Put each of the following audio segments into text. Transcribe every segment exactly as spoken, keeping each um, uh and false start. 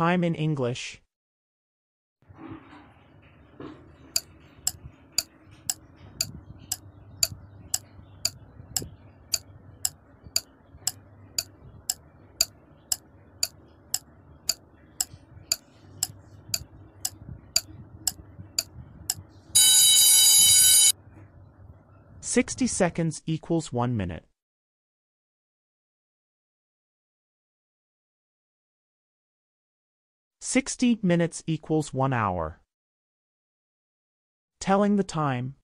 time in English. Sixty seconds equals one minute. Sixty minutes equals one hour. Telling the time.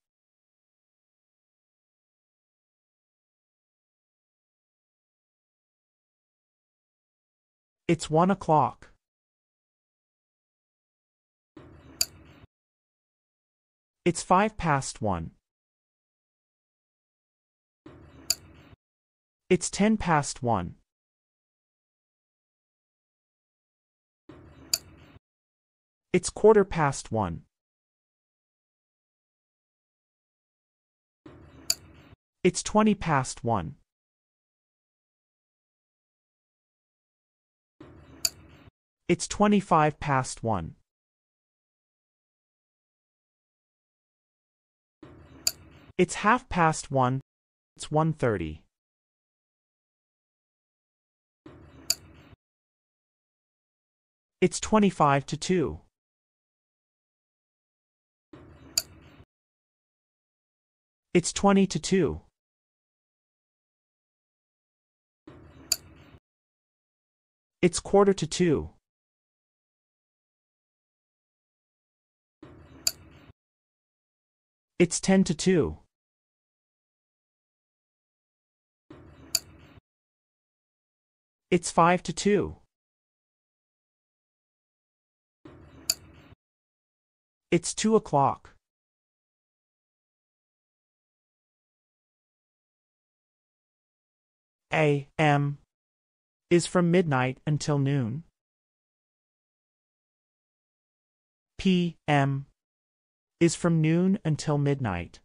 It's one o'clock. It's five past one. It's ten past one. It's quarter past one. It's twenty past one. It's twenty-five past one. It's half past one. It's one thirty. It's twenty-five to two. It's twenty to two. It's quarter to two. It's ten to two. It's five to two. It's two o'clock. A M is from midnight until noon. P M is from noon until midnight.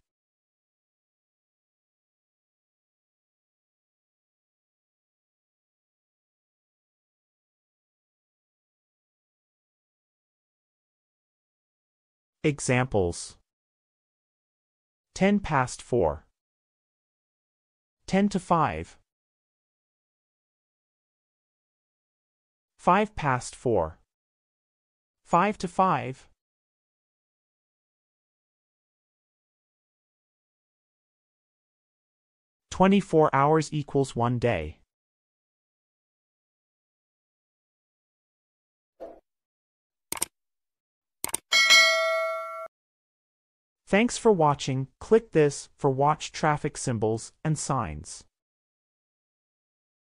Examples: ten past four, ten to five, five past four, five to five. Twenty-four hours equals one day. Thanks for watching. Click this for watch traffic symbols and signs.